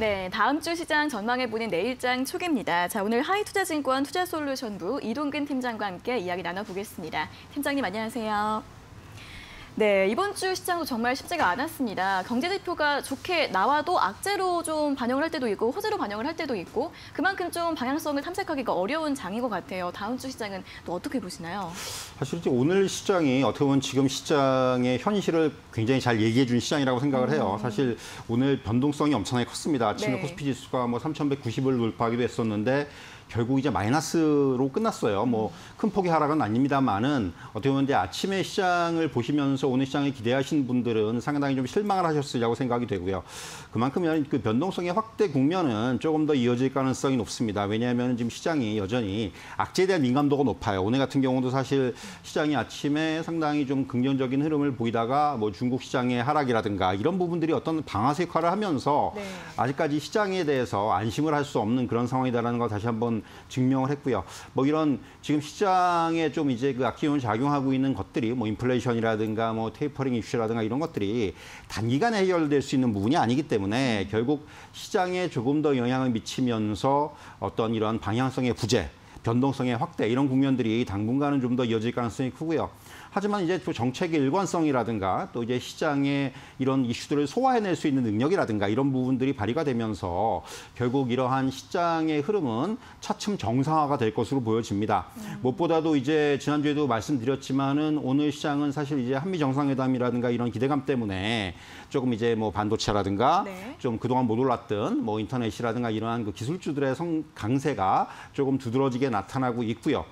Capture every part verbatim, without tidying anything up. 네, 다음 주 시장 전망해 보는 내일장 초기입니다. 자, 오늘 하이투자증권 투자솔루션부 이동근 팀장과 함께 이야기 나눠보겠습니다. 팀장님 안녕하세요. 네, 이번 주 시장도 정말 쉽지가 않았습니다. 경제지표가 좋게 나와도 악재로 좀 반영을 할 때도 있고 호재로 반영을 할 때도 있고 그만큼 좀 방향성을 탐색하기가 어려운 장인 것 같아요. 다음 주 시장은 또 어떻게 보시나요? 사실 이제 오늘 시장이 어떻게 보면 지금 시장의 현실을 굉장히 잘 얘기해 준 시장이라고 생각을 해요. 음. 사실 오늘 변동성이 엄청나게 컸습니다. 아침에 네. 코스피 지수가 뭐 삼천백구십을 돌파하기도 했었는데 결국 이제 마이너스로 끝났어요. 뭐 큰 폭의 하락은 아닙니다만은 어떻게 보면 이제 아침에 시장을 보시면서 오늘 시장에 기대하신 분들은 상당히 좀 실망을 하셨으리라고 생각이 되고요. 그만큼 그 변동성의 확대 국면은 조금 더 이어질 가능성이 높습니다. 왜냐하면 지금 시장이 여전히 악재에 대한 민감도가 높아요. 오늘 같은 경우도 사실 시장이 아침에 상당히 좀 긍정적인 흐름을 보이다가 뭐 중국 시장의 하락이라든가 이런 부분들이 어떤 방아쇠 역할을 하면서 네. 아직까지 시장에 대해서 안심을 할 수 없는 그런 상황이다라는 걸 다시 한번 증명을 했고요. 뭐 이런 지금 시장에 좀 이제 그 악재로 작용하고 있는 것들이 뭐 인플레이션이라든가 뭐 테이퍼링 이슈라든가 이런 것들이 단기간에 해결될 수 있는 부분이 아니기 때문에 음. 결국 시장에 조금 더 영향을 미치면서 어떤 이런 방향성의 부재, 변동성의 확대 이런 국면들이 당분간은 좀 더 이어질 가능성이 크고요. 하지만 이제 또 정책의 일관성이라든가 또 이제 시장의 이런 이슈들을 소화해낼 수 있는 능력이라든가 이런 부분들이 발휘가 되면서 결국 이러한 시장의 흐름은 차츰 정상화가 될 것으로 보여집니다. 음. 무엇보다도 이제 지난주에도 말씀드렸지만은 오늘 시장은 사실 이제 한미 정상회담이라든가 이런 기대감 때문에 조금 이제 뭐 반도체라든가 네. 좀 그동안 못 올랐던 뭐 인터넷이라든가 이러한 그 기술주들의 성 강세가 조금 두드러지게 나타나고 있고요.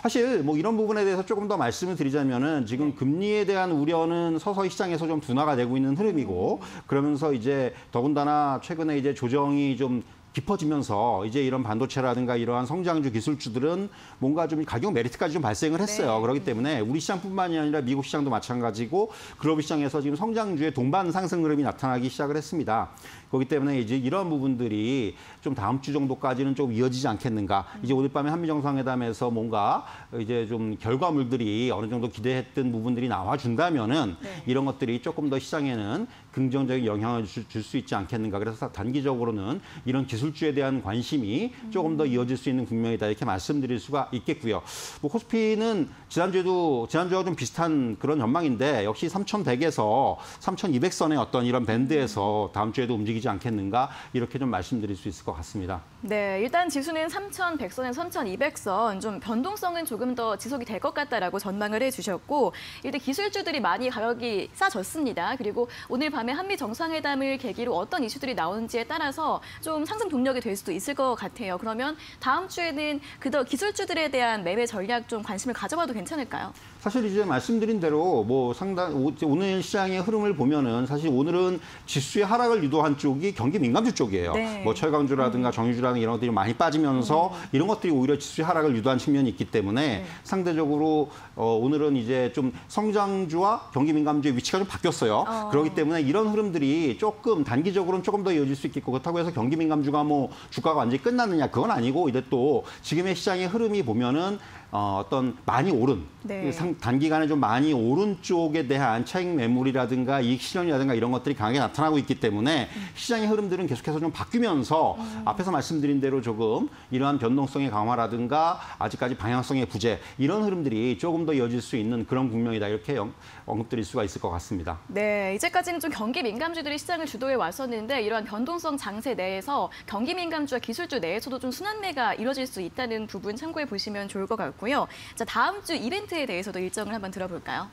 사실 뭐 이런 부분에 대해서 조금 더 말씀을 드리자면은 지금 금리에 대한 우려는 서서히 시장에서 좀 둔화가 되고 있는 흐름이고 그러면서 이제 더군다나 최근에 이제 조정이 좀 깊어지면서 이제 이런 반도체라든가 이러한 성장주 기술주들은 뭔가 좀 가격 메리트까지 좀 발생을 했어요. 네. 그렇기 때문에 우리 시장뿐만이 아니라 미국 시장도 마찬가지고 글로벌 시장에서 지금 성장주의 동반 상승 흐름이 나타나기 시작을 했습니다. 그렇기 때문에 이제 이런 부분들이 좀 다음 주 정도까지는 좀 이어지지 않겠는가. 이제 오늘 밤에 한미 정상회담에서 뭔가 이제 좀 결과물들이 어느 정도 기대했던 부분들이 나와준다면은 네. 이런 것들이 조금 더 시장에는 긍정적인 영향을 줄 수 있지 않겠는가. 그래서 단기적으로는 이런 기술 주에 대한 관심이 조금 더 이어질 수 있는 국면이다 이렇게 말씀드릴 수가 있겠고요. 뭐 코스피는 지난주에도 지난주와 좀 비슷한 그런 전망인데 역시 삼천백에서 삼천이백 선의 어떤 이런 밴드에서 다음 주에도 움직이지 않겠는가 이렇게 좀 말씀드릴 수 있을 것 같습니다. 네, 일단 지수는 삼천백 선에서 삼천이백 선 좀 변동성은 조금 더 지속이 될 것 같다라고 전망을 해주셨고 일단 기술주들이 많이 가격이 싸졌습니다. 그리고 오늘 밤에 한미 정상회담을 계기로 어떤 이슈들이 나오는지에 따라서 좀 상승 동력이 될 수도 있을 것 같아요. 그러면 다음 주에는 그더 기술주들에 대한 매매 전략 좀 관심을 가져봐도 괜찮을까요? 사실 이제 말씀드린 대로 뭐 상당 오늘 시장의 흐름을 보면은 사실 오늘은 지수의 하락을 유도한 쪽이 경기 민감주 쪽이에요. 네. 뭐 철강주라든가 정유주라든가 이런 것들이 많이 빠지면서 네. 이런 것들이 오히려 지수의 하락을 유도한 측면이 있기 때문에 네. 상대적으로 어, 오늘은 이제 좀 성장주와 경기 민감주의 위치가 좀 바뀌었어요. 어. 그렇기 때문에 이런 흐름들이 조금 단기적으로는 조금 더 이어질 수 있겠고 그렇다고 해서 경기 민감주가 뭐 주가가 완전히 끝났느냐 그건 아니고 이제 또 지금의 시장의 흐름이 보면은. 어, 어떤 많이 오른, 네. 단기간에 좀 많이 오른 쪽에 대한 차익 매물이라든가 이익 실현이라든가 이런 것들이 강하게 나타나고 있기 때문에 음. 시장의 흐름들은 계속해서 좀 바뀌면서 음. 앞에서 말씀드린 대로 조금 이러한 변동성의 강화라든가 아직까지 방향성의 부재 이런 흐름들이 조금 더 이어질 수 있는 그런 국면이다 이렇게 언급드릴 수가 있을 것 같습니다. 네, 이제까지는 좀 경기 민감주들이 시장을 주도해 왔었는데 이러한 변동성 장세 내에서 경기 민감주와 기술주 내에서도 좀 순환매가 이루어질 수 있다는 부분 참고해 보시면 좋을 것 같고요. 자, 다음 주 이벤트에 대해서도 일정을 한번 들어볼까요?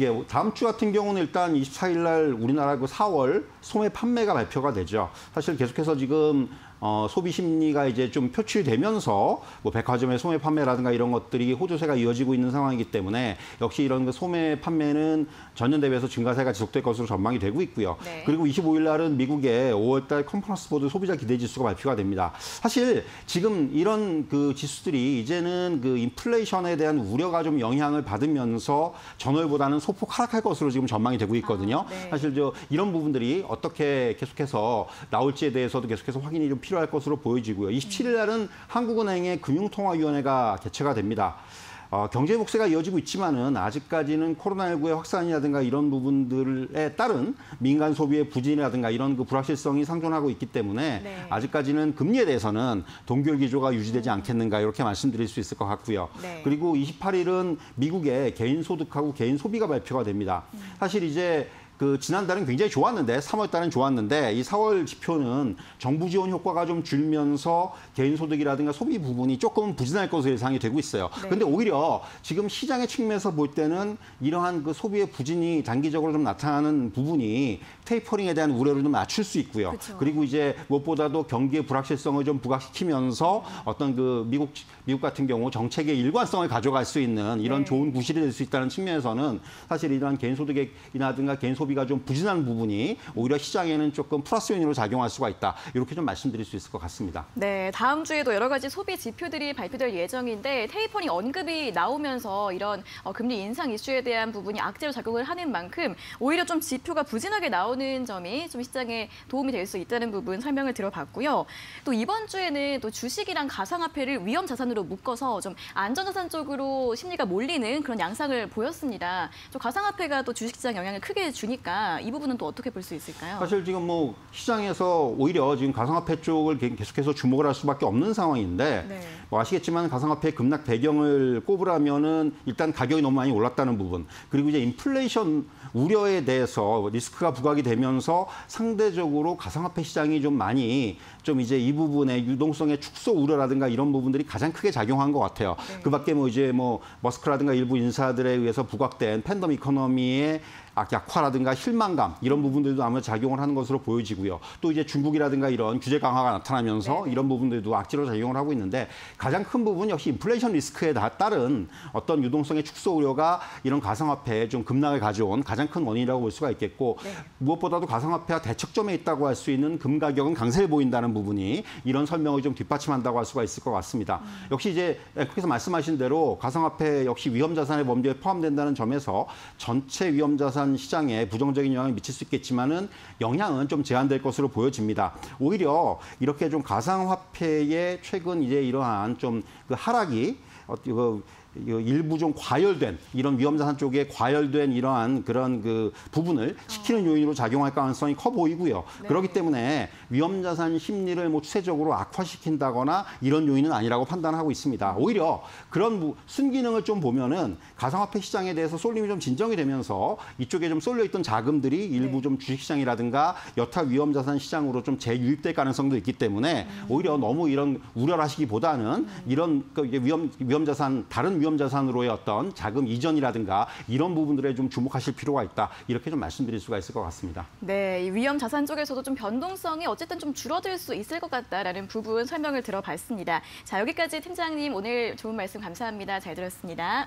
예, 다음 주 같은 경우는 일단 이십사 일 날 우리나라 그 사월 소매 판매가 발표가 되죠. 사실 계속해서 지금 어, 소비 심리가 이제 좀 표출되면서 뭐 백화점의 소매 판매라든가 이런 것들이 호조세가 이어지고 있는 상황이기 때문에 역시 이런 그 소매 판매는 전년 대비해서 증가세가 지속될 것으로 전망이 되고 있고요. 네. 그리고 이십오 일 날은 미국의 오월 달 컨퍼런스 보드 소비자 기대 지수가 발표가 됩니다. 사실 지금 이런 그 지수들이 이제는 그 인플레이션에 대한 우려가 좀 영향을 받으면서 전월보다는 소폭 하락할 것으로 지금 전망이 되고 있거든요. 아, 네. 사실 저 이런 부분들이 어떻게 계속해서 나올지에 대해서도 계속해서 확인이 좀 필요할 것으로 보여지고요. 이십칠 일 날은 한국은행의 금융통화위원회가 개최가 됩니다. 어, 경제 복세가 이어지고 있지만은 아직까지는 코로나십구의 확산이라든가 이런 부분들에 따른 민간 소비의 부진이라든가 이런 그 불확실성이 상존하고 있기 때문에 네. 아직까지는 금리에 대해서는 동결 기조가 유지되지 않겠는가 이렇게 말씀드릴 수 있을 것 같고요. 네. 그리고 이십팔 일은 미국의 개인 소득하고 개인 소비가 발표가 됩니다. 음. 사실 이제 그 지난달은 굉장히 좋았는데 삼월 달은 좋았는데 이 사월 지표는 정부 지원 효과가 좀 줄면서 개인 소득이라든가 소비 부분이 조금 부진할 것으로 예상이 되고 있어요. 네. 근데 오히려 지금 시장의 측면에서 볼 때는 이러한 그 소비의 부진이 단기적으로 좀 나타나는 부분이 테이퍼링에 대한 우려를 좀 낮출 수 있고요. 그쵸. 그리고 이제 무엇보다도 경기의 불확실성을 좀 부각시키면서 어떤 그 미국 미국 같은 경우 정책의 일관성을 가져갈 수 있는 이런 네. 좋은 구실이 될 수 있다는 측면에서는 사실 이러한 개인 소득이라든가 개인 소비 소비가 좀 부진한 부분이 오히려 시장에는 조금 플러스 요인으로 작용할 수가 있다. 이렇게 좀 말씀드릴 수 있을 것 같습니다. 네, 다음 주에도 여러 가지 소비 지표들이 발표될 예정인데 테이퍼링 언급이 나오면서 이런 금리 인상 이슈에 대한 부분이 악재로 작용을 하는 만큼 오히려 좀 지표가 부진하게 나오는 점이 좀 시장에 도움이 될 수 있다는 부분 설명을 들어봤고요. 또 이번 주에는 또 주식이랑 가상화폐를 위험 자산으로 묶어서 좀 안전자산 쪽으로 심리가 몰리는 그런 양상을 보였습니다. 또 가상화폐가 또 주식시장 영향을 크게 주니 그러니까 이 부분은 또 어떻게 볼 수 있을까요? 사실 지금 뭐 시장에서 오히려 지금 가상화폐 쪽을 계속해서 주목을 할 수밖에 없는 상황인데 네. 뭐 아시겠지만 가상화폐 급락 배경을 꼽으라면은 일단 가격이 너무 많이 올랐다는 부분 그리고 이제 인플레이션 우려에 대해서 리스크가 부각이 되면서 상대적으로 가상화폐 시장이 좀 많이 좀 이제 이 부분의 유동성의 축소 우려라든가 이런 부분들이 가장 크게 작용한 것 같아요. 네. 그밖에 뭐 이제 뭐 머스크라든가 일부 인사들에 의해서 부각된 팬덤 이코노미의 약화라든가 실망감 이런 부분들도 아마 작용을 하는 것으로 보여지고요. 또 이제 중국이라든가 이런 규제 강화가 나타나면서 네네. 이런 부분들도 악재로 작용을 하고 있는데 가장 큰 부분 역시 인플레이션 리스크에 따른 어떤 유동성의 축소 우려가 이런 가상화폐에 좀 급락을 가져온 가장 큰 원인이라고 볼 수가 있겠고 네. 무엇보다도 가상화폐와 대척점에 있다고 할 수 있는 금 가격은 강세를 보인다는 부분이 이런 설명을 좀 뒷받침한다고 할 수가 있을 것 같습니다. 음. 역시 이제 앵커께서 말씀하신 대로 가상화폐 역시 위험자산의 범죄에 포함된다는 점에서 전체 위험자산 시장에 부정적인 영향을 미칠 수 있겠지만은 영향은 좀 제한될 것으로 보여집니다. 오히려 이렇게 좀 가상화폐의 최근 이제 이러한 좀 그 하락이 어떻게 일부 좀 과열된 이런 위험자산 쪽에 과열된 이러한 그런 그 부분을 시키는 요인으로 작용할 가능성이 커 보이고요. 네. 그렇기 때문에 위험자산 심리를 뭐 추세적으로 악화시킨다거나 이런 요인은 아니라고 판단하고 있습니다. 오히려 그런 순기능을 좀 보면은 가상화폐 시장에 대해서 쏠림이 좀 진정이 되면서 이쪽에 좀 쏠려 있던 자금들이 일부 네. 좀 주식시장이라든가 여타 위험자산 시장으로 좀 재유입될 가능성도 있기 때문에 음. 오히려 너무 이런 우려를 하시기보다는 음. 이런 위험 위험자산 다른 위험 위험자산으로의 어떤 자금 이전이라든가 이런 부분들에 좀 주목하실 필요가 있다. 이렇게 좀 말씀드릴 수가 있을 것 같습니다. 네, 위험자산 쪽에서도 좀 변동성이 어쨌든 좀 줄어들 수 있을 것 같다라는 부분 설명을 들어봤습니다. 자, 여기까지 팀장님 오늘 좋은 말씀 감사합니다. 잘 들었습니다.